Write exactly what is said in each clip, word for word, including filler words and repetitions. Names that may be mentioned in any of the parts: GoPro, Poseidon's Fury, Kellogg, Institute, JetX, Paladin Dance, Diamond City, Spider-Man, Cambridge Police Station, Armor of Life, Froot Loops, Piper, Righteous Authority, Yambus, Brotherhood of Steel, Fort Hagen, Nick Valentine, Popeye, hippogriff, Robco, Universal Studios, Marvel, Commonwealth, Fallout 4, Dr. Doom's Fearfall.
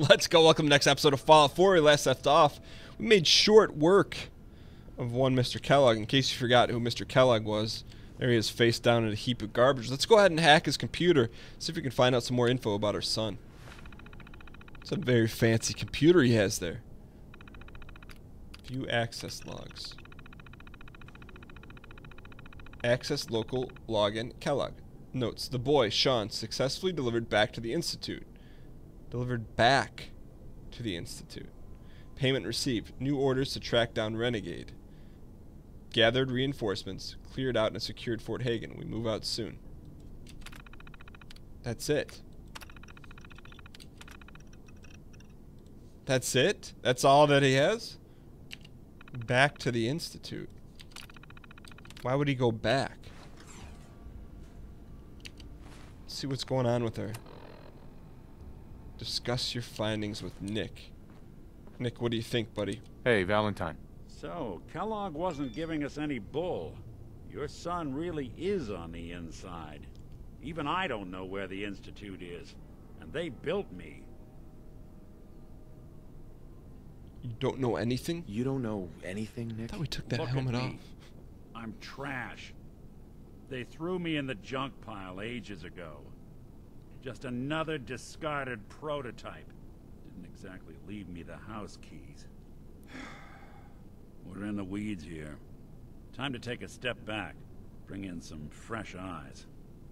Let's go. Welcome to the next episode of Fallout four. We last left off. We made short work of one Mister Kellogg. In case you forgot who Mister Kellogg was, there he is, face down in a heap of garbage. Let's go ahead and hack his computer, see if we can find out some more info about our son. It's a very fancy computer he has there. View access logs. Access local login Kellogg. Notes, the boy, Sean, successfully delivered back to the Institute. Delivered back to the Institute. Payment received. New orders to track down Renegade. Gathered reinforcements. Cleared out and secured Fort Hagen. We move out soon. That's it. That's it? That's all that he has? Back to the Institute. Why would he go back? Let's see what's going on with her. Discuss your findings with Nick. Nick, what do you think, buddy? Hey, Valentine. So, Kellogg wasn't giving us any bull. Your son really is on the inside. Even I don't know where the Institute is. And they built me. You don't know anything? You don't know anything, Nick? I thought we took that helmet off. I'm trash. They threw me in the junk pile ages ago. Just another discarded prototype. Didn't exactly leave me the house keys. We're in the weeds here. Time to take a step back. Bring in some fresh eyes.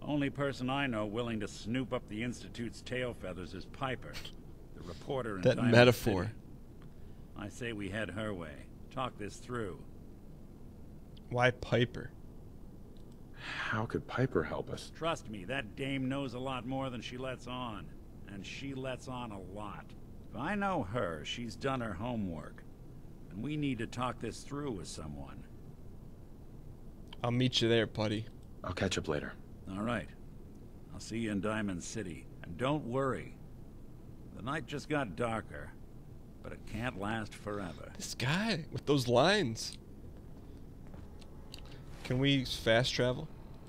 Only person I know willing to snoop up the Institute's tail feathers is Piper, the reporter in Diamond City. That metaphor. I say we head her way. Talk this through. Why Piper? How could Piper help us? Trust me, that dame knows a lot more than she lets on. And she lets on a lot. If I know her, she's done her homework. And we need to talk this through with someone. I'll meet you there, buddy. I'll catch up later. All right. I'll see you in Diamond City. And don't worry. The night just got darker. But it can't last forever. This guy with those lines. Can we fast travel?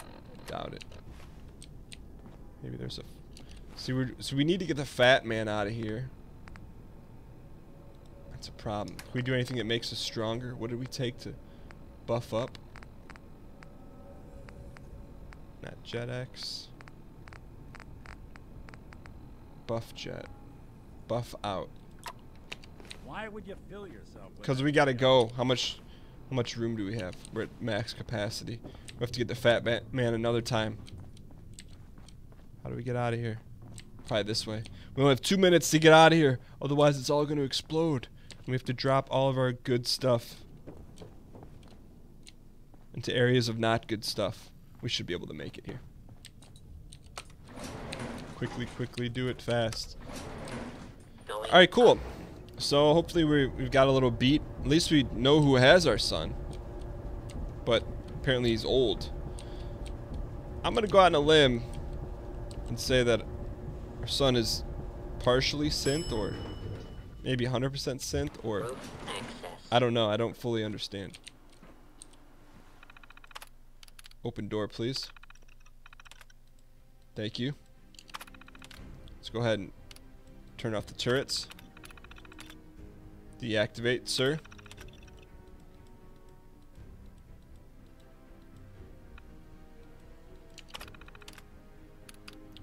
I doubt it. Maybe there's a... See, we're, so we need to get the fat man out of here. That's a problem. Can we do anything that makes us stronger? What did we take to buff up? Not JetX. Buff jet. Buff out. Why would you fill yourself? Because we gotta go. How much... How much room do we have? We're at max capacity. We have to get the fat man another time. How do we get out of here? Probably this way. We only have two minutes to get out of here. Otherwise, it's all going to explode. And we have to drop all of our good stuff into areas of not good stuff. We should be able to make it here. Quickly, quickly, do it fast. All right, cool. So hopefully we, we've got a little beat. At least we know who has our son. But apparently he's old. I'm going to go out on a limb and say that our son is partially synth or maybe one hundred percent synth or... I don't know. I don't fully understand. Open door, please. Thank you. Let's go ahead and turn off the turrets. Deactivate, sir.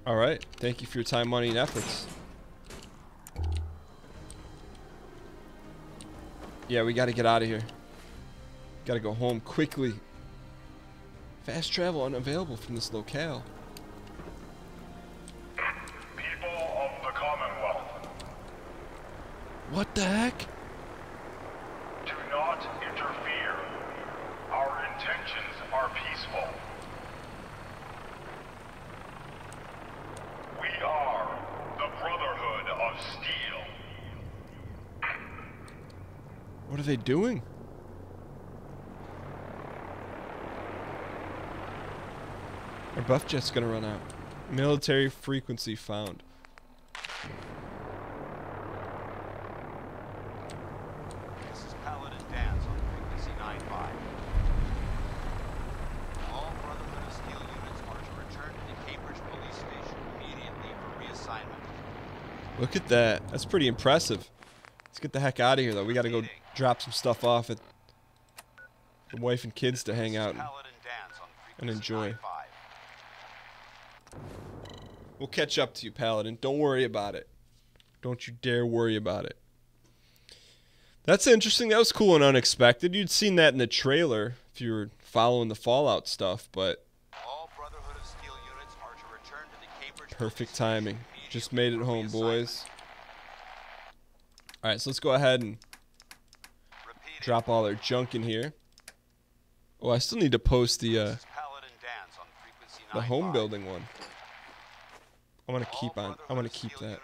All right. Thank you for your time, money, and efforts. Yeah, we got to get out of here. Got to go home quickly. Fast travel unavailable from this locale. People of the Commonwealth. What the heck? What are they doing? Our buff jet's gonna run out. Military frequency found. This is Paladin Dance on frequency nine five. All Brotherhood of Steel units are to return to the Cambridge Police Station immediately for reassignment. Look at that. That's pretty impressive. Let's get the heck out of here, though. We got to go drop some stuff off at the wife and kids to hang out and, and enjoy. We'll catch up to you, Paladin. Don't worry about it. Don't you dare worry about it. That's interesting. That was cool and unexpected. You'd seen that in the trailer if you were following the Fallout stuff, but... All Brotherhood of Steel units are to return to the Cambridge Perfect timing. Just made it home, boys. Alright, so let's go ahead and drop all their junk in here. Oh, I still need to post the, uh, the home building one. I want to keep on. I want to keep that.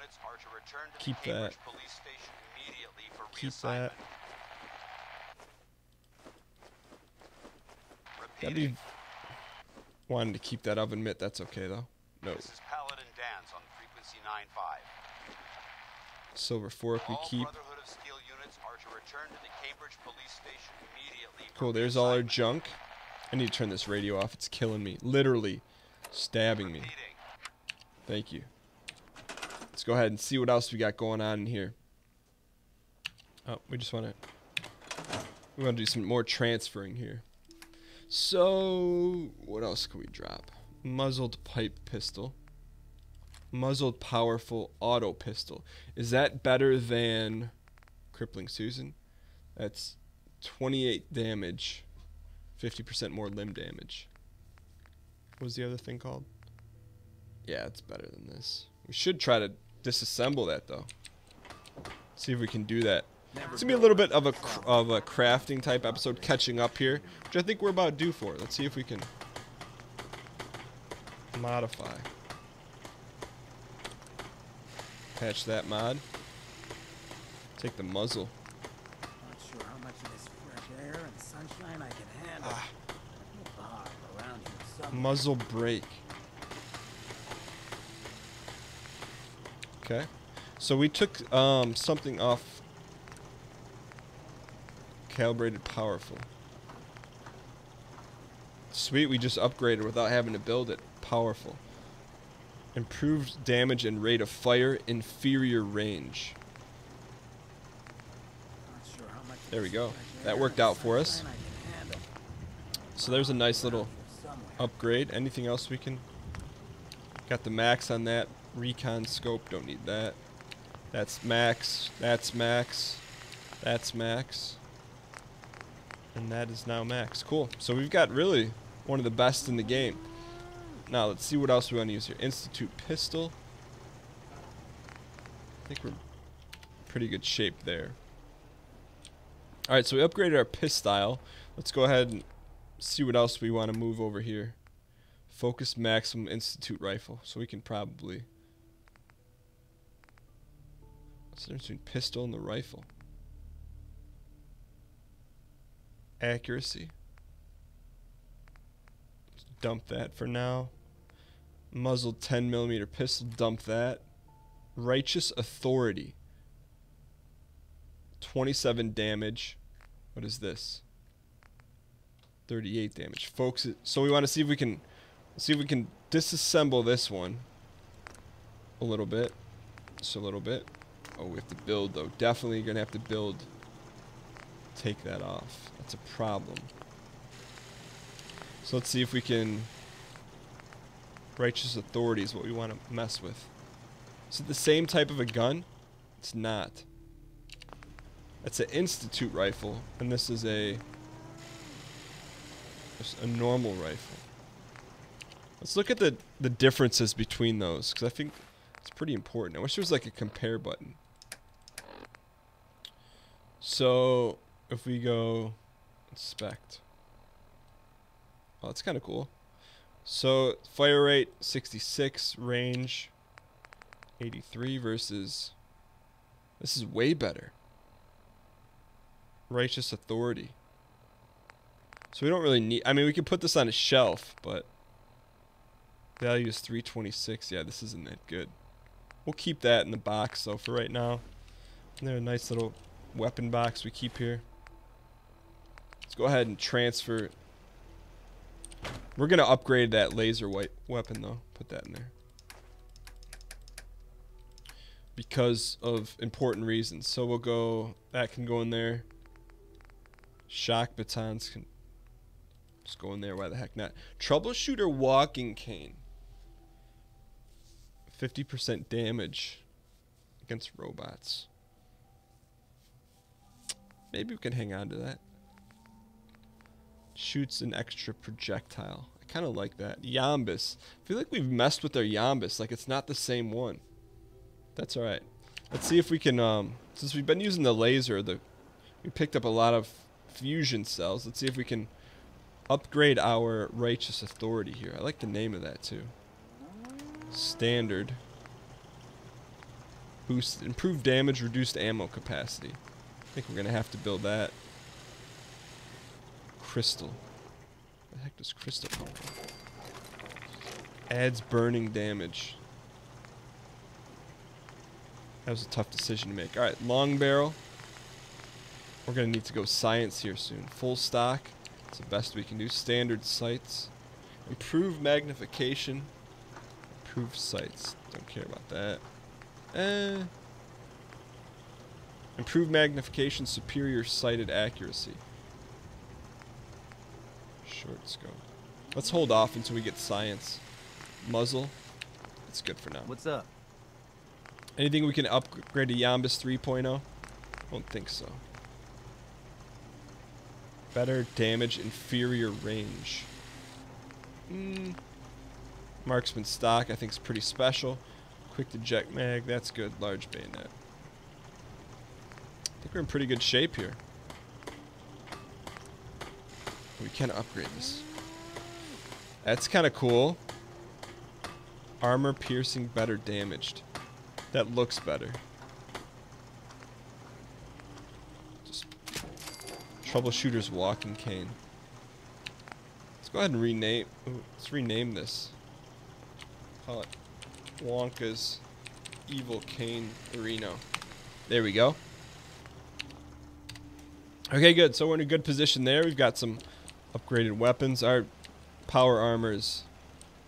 Keep that. Keep that. That'd be wanting to keep that. I'll admit that's okay though. No. This is Paladin Dance on frequency nine five. Silver fork we keep. All Brotherhood of Steel units are to return to the Cambridge Police Station immediately. Cool. There's all our junk. I need to turn this radio off. It's killing me. Literally stabbing me. Thank you. Let's go ahead and see what else we got going on in here. Oh, we just want to we want to do some more transferring here. So, what else can we drop? Muzzled pipe pistol. Muzzled powerful auto pistol. Is that better than Crippling Susan? That's twenty-eight damage, fifty percent more limb damage. What was the other thing called? Yeah, it's better than this. We should try to disassemble that though. See if we can do that. It's gonna be a little bit of a of a crafting type episode, catching up here, which I think we're about due for. Let's see if we can modify, patch that mod, take the muzzle. Not sure how much of this fresh air and sunshine I can handle. Ah. Muzzle break. Okay, so we took um, something off. Calibrated powerful. Sweet, we just upgraded without having to build it. Powerful. Improved damage and rate of fire, inferior range. There we go. That worked out for us. So there's a nice little upgrade. Anything else we can... Got the max on that. Recon scope, don't need that. That's max. That's max. That's max. And that is now max. Cool. So we've got really one of the best in the game. Now let's see what else we want to use here. Institute pistol. I think we're pretty good shape there. Alright, so we upgraded our pistol. Let's go ahead and see what else we want to move over here. Focus maximum institute rifle. So we can probably... What's the difference between pistol and the rifle? Accuracy. Just dump that for now. Muzzled ten millimeter pistol. Dump that. Righteous Authority. twenty-seven damage. What is this? thirty-eight damage. Folks, so we want to see if we can see if we can disassemble this one a little bit. Just a little bit. Oh, we have to build though. Definitely gonna have to build. Take that off. That's a problem. So let's see if we can... Righteous Authority is what we want to mess with. Is it the same type of a gun? It's not. That's an institute rifle, and this is a... just a normal rifle. Let's look at the, the differences between those, because I think it's pretty important. I wish there was like a compare button. So... if we go inspect, oh, that's kind of cool. So fire rate sixty-six, range eighty-three versus, this is way better. Righteous Authority. So we don't really need, I mean, we can put this on a shelf, but value is three twenty-six. Yeah, this isn't that good. We'll keep that in the box though for right now. And they're a nice little weapon box we keep here. Let's go ahead and transfer. We're gonna upgrade that laser white weapon though. Put that in there. because of important reasons. So we'll go, that can go in there. Shock batons can just go in there. Why the heck not? Troubleshooter walking cane. fifty percent damage against robots. Maybe we can hang on to that. Shoots an extra projectile. I kind of like that. Yambus. I feel like we've messed with our Yambus. Like, it's not the same one. That's all right. Let's see if we can, um, since we've been using the laser, the we picked up a lot of fusion cells. Let's see if we can upgrade our Righteous Authority here. I like the name of that, too. Standard. Boost, improved damage, reduced ammo capacity. I think we're going to have to build that. Crystal. What the heck does crystal come from? Adds burning damage. That was a tough decision to make. Alright, long barrel. We're going to need to go science here soon. Full stock. It's the best we can do. Standard sights. Improve magnification. Improve sights. Don't care about that. Eh. Improve magnification, superior sighted accuracy. Short scope. Let's hold off until we get science. Muzzle. It's good for now. What's up? Anything we can upgrade to Yambus three point oh? Don't think so. Better damage, inferior range. Mm. Marksman stock, I think, is pretty special. Quick to eject mag. That's good. Large bayonet. I think we're in pretty good shape here. We can upgrade this. That's kind of cool. Armor piercing, better damaged. That looks better. Just troubleshooter's walking cane. Let's go ahead and rename. Ooh, let's rename this. Call it Wonka's Evil Cane Reno. There we go. Okay, good. So we're in a good position there. We've got some upgraded weapons. Our power armor is,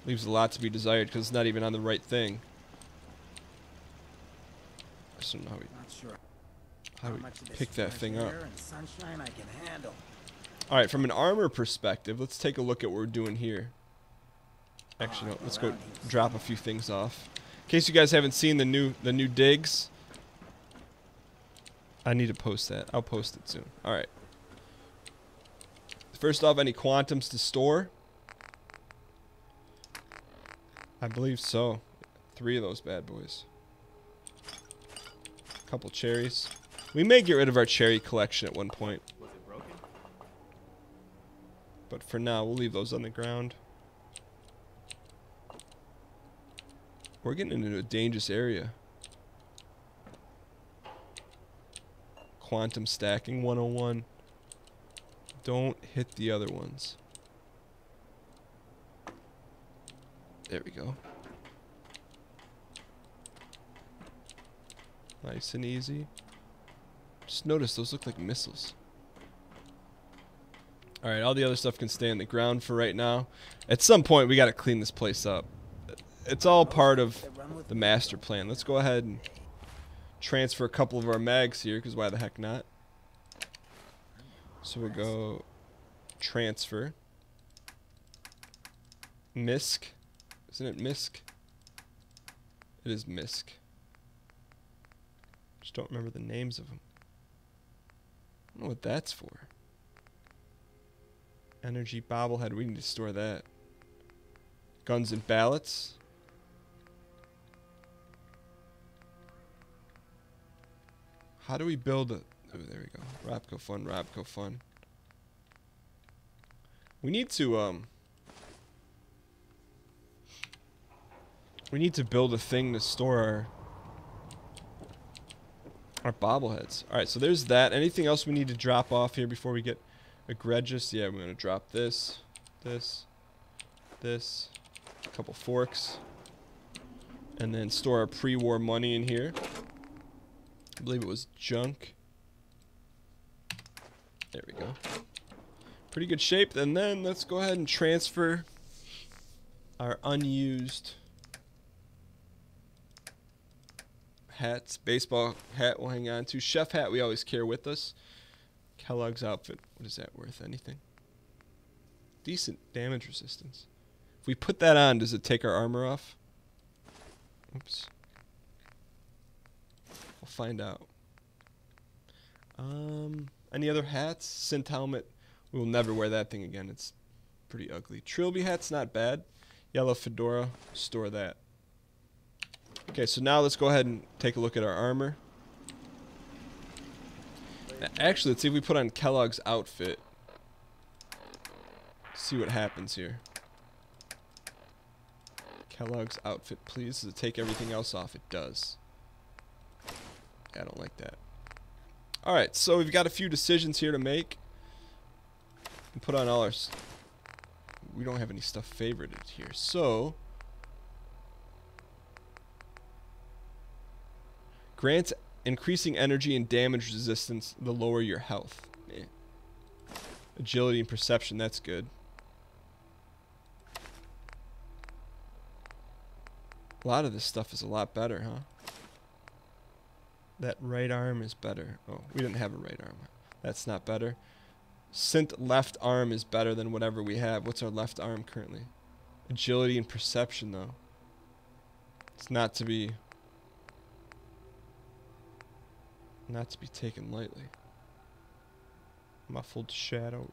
leaves a lot to be desired because it's not even on the right thing. I just don't know how we, not sure. how how we pick that thing up. Alright, from an armor perspective, let's take a look at what we're doing here. Actually, no, let's go drop a few things off. In case you guys haven't seen the new the new digs, I need to post that. I'll post it soon. Alright. First off, any quantums to store? I believe so. Three of those bad boys. A couple cherries. We may get rid of our cherry collection at one point. Was it broken? But for now, we'll leave those on the ground. We're getting into a dangerous area. Quantum stacking one oh one. Don't hit the other ones. There we go. Nice and easy. Just notice those look like missiles. Alright, all the other stuff can stay on the ground for right now. At some point, we gotta clean this place up. It's all part of the master plan. Let's go ahead and transfer a couple of our mags here, because why the heck not? So we'll go transfer. M I S C. Isn't it M I S C? It is M I S C. Just don't remember the names of them. I don't know what that's for. Energy bobblehead. We need to store that. Guns and ballots. How do we build a... Oh, there we go. Robco fun, Robco fun. We need to, um... we need to build a thing to store our... our bobbleheads. Alright, so there's that. Anything else we need to drop off here before we get egregious? Yeah, we're going to drop this, this, this, a couple forks, and then store our pre-war money in here. I believe it was junk. There we go. Pretty good shape. And then let's go ahead and transfer our unused hats. Baseball hat we'll hang on to. Chef hat we always carry with us. Kellogg's outfit. What is that worth? Anything? Decent damage resistance. If we put that on, does it take our armor off? Oops. We'll find out. Um, any other hats? Synth helmet. We will never wear that thing again. It's pretty ugly. Trilby hat's not bad. Yellow fedora. Store that. Okay, so now let's go ahead and take a look at our armor. Actually, let's see if we put on Kellogg's outfit. See what happens here. Kellogg's outfit, please. Does it take everything else off? It does. I don't like that. Alright, so we've got a few decisions here to make. We put on all our... We don't have any stuff favorited here, so... Grants increasing energy and damage resistance the lower your health. Eh. Agility and perception, that's good. A lot of this stuff is a lot better, huh? That right arm is better. Oh, we didn't have a right arm. That's not better. Synth left arm is better than whatever we have. What's our left arm currently? Agility and perception, though. It's not to be... Not to be taken lightly. Muffled shadow.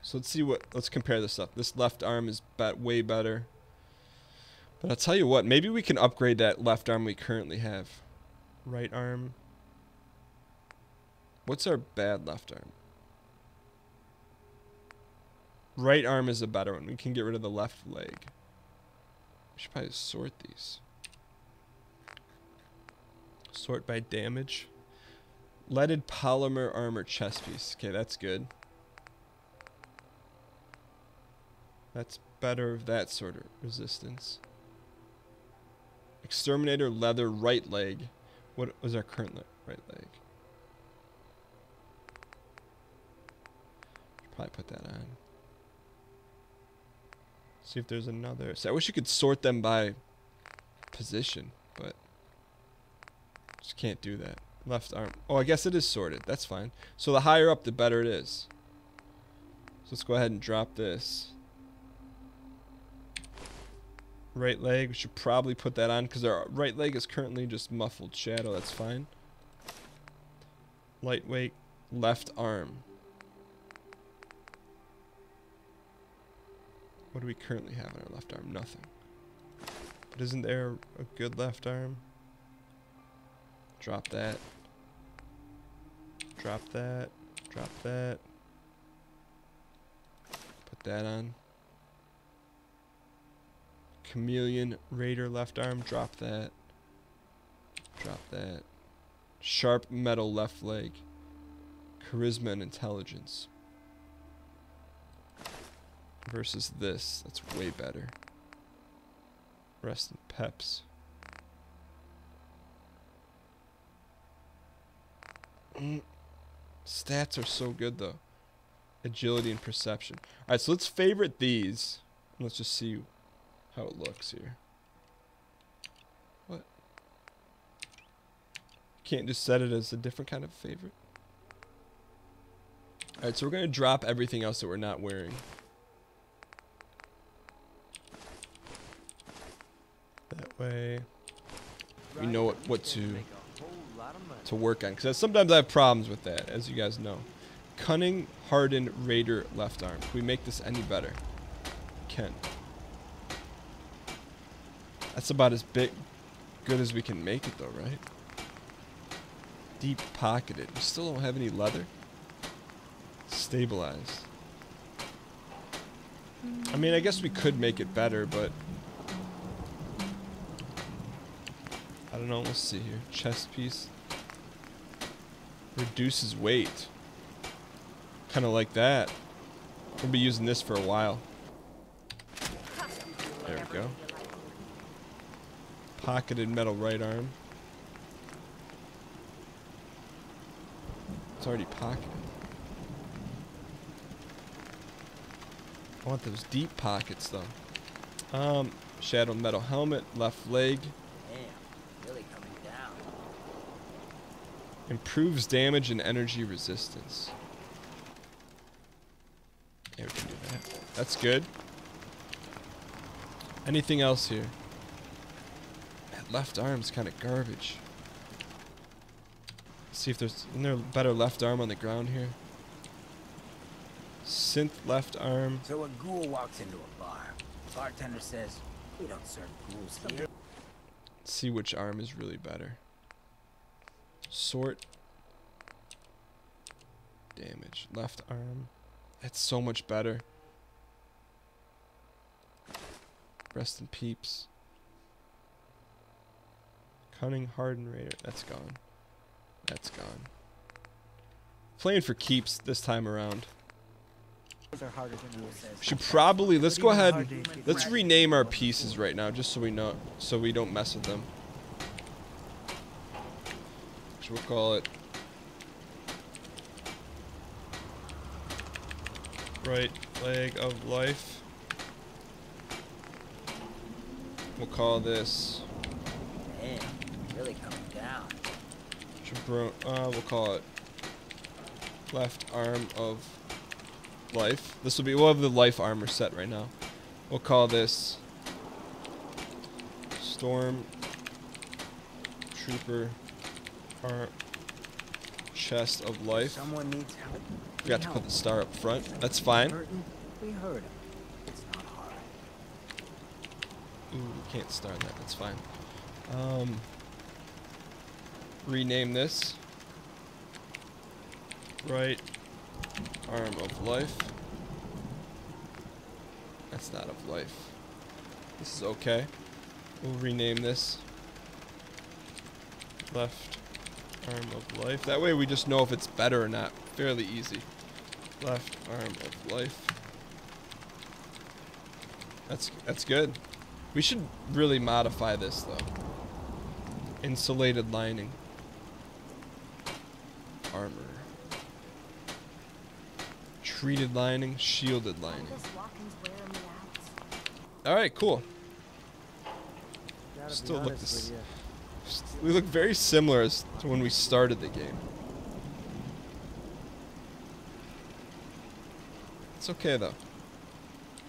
So let's see what... Let's compare this up. This left arm is bet way better. But I'll tell you what, maybe we can upgrade that left arm we currently have. Right arm. What's our bad left arm? Right arm is a better one. We can get rid of the left leg. We should probably sort these. Sort by damage. Leaded polymer armor chest piece. Okay, that's good. That's better of that sort of resistance. Exterminator leather right leg. What was our current le- right leg? Probably put that on. See if there's another. So I wish you could sort them by position, but just can't do that. Left arm. Oh, I guess it is sorted. That's fine. So the higher up, the better it is. So let's go ahead and drop this. Right leg, we should probably put that on because our right leg is currently just muffled shadow. That's fine. Lightweight left arm. What do we currently have on our left arm? Nothing. But isn't there a good left arm? Drop that. Drop that. Drop that. Put that on. Chameleon Raider left arm, drop that. Drop that. Sharp metal left leg. Charisma and intelligence. Versus this. That's way better. Rest in peps. Stats are so good though. Agility and perception. Alright, so let's favorite these. Let's just see how it looks here. What? Can't just set it as a different kind of favorite. Alright, so we're going to drop everything else that we're not wearing. That way we know what, what to to work on. Because sometimes I have problems with that, as you guys know. Cunning, hardened, raider, left arm. Can we make this any better? Can. That's about as big, good as we can make it though, right? Deep pocketed. We still don't have any leather. Stabilized. I mean, I guess we could make it better, but I don't know. Let's see here. Chest piece. Reduces weight. Kind of like that. We'll be using this for a while. There we go. Pocketed metal right arm. It's already pocketed. I want those deep pockets though. Um, shadow metal helmet, left leg. Improves damage and energy resistance. Yeah, we can do that. That's good. Anything else here? That left arm's kind of garbage. Let's see if there's... Isn't there a better left arm on the ground here? Synth left arm. So a ghoul walks into a bar. The bartender says, "We don't serve ghouls here." Let's see which arm is really better. Sort. Damage. Left arm. That's so much better. Rest in peeps. Cunning Harden Raider. That's gone. That's gone. Playing for keeps this time around. Should probably let's go ahead and let's rename our pieces right now, just so we know, so we don't mess with them. So we'll call it right leg of life. We'll call this. Man, really coming down. Uh, we'll call it left arm of life. This will be, we'll have the life armor set right now. We'll call this Storm Trooper Arm Chest of Life. Someone needs help. We got to put the star up front. That's fine. We heard him. It's not hard. Ooh, we can't star that. That's fine. Um, rename this. Right. Arm of life. That's not of life. This is okay. We'll rename this left arm of life. That way we just know if it's better or not. Fairly easy. Left arm of life. That's that's good. We should really modify this though. Insulated lining. Armor. Treated lining, shielded lining. All right, cool. Still look this. We look very similar as to when we started the game. It's okay though.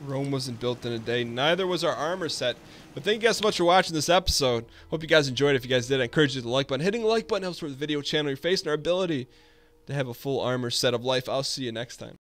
Rome wasn't built in a day. Neither was our armor set. But thank you guys so much for watching this episode. Hope you guys enjoyed. If you guys did, I encourage you to like button. Hitting the like button helps with the video, channel your face, and our ability to have a full armor set of life. I'll see you next time.